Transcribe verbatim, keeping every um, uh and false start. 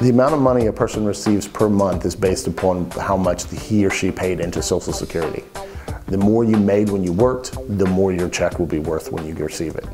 The amount of money a person receives per month is based upon how much he or she paid into Social Security. The more you made when you worked, the more your check will be worth when you receive it.